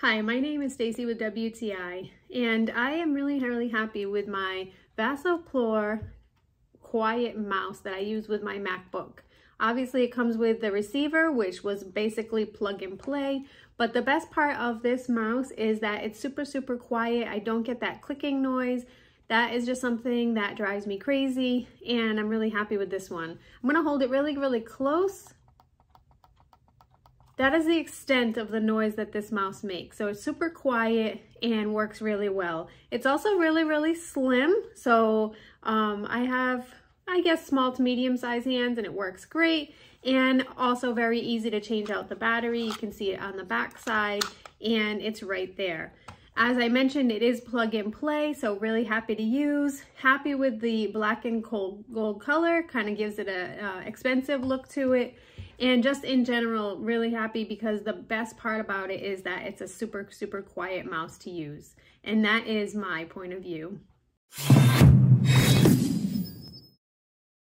Hi, my name is Stacy with WTI, and I am really happy with my Vssoplor quiet mouse that I use with my MacBook. Obviously, it comes with the receiver, which was basically plug and play, but the best part of this mouse is that it's super quiet. I don't get that clicking noise. That is just something that drives me crazy, and I'm really happy with this one. I'm gonna hold it really close. That is the extent of the noise that this mouse makes. So it's super quiet and works really well. It's also really slim. So I have, I guess, small to medium sized hands and it works great. And also very easy to change out the battery. You can see it on the back side and it's right there. As I mentioned, it is plug and play, so really happy to use. Happy with the black and gold color, kind of gives it a expensive look to it. And just in general, really happy because the best part about it is that it's a super quiet mouse to use. And that is my point of view.